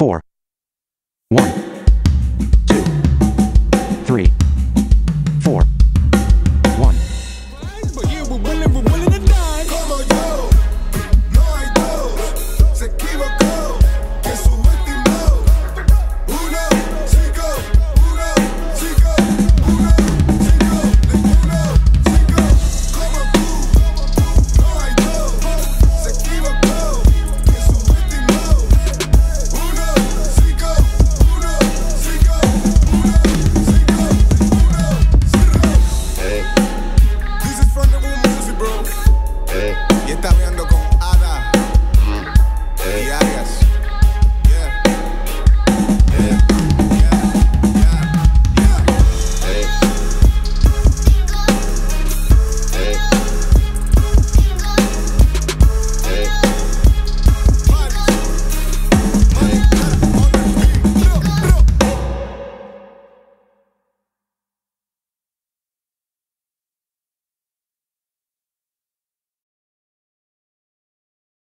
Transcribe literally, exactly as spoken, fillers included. four, one.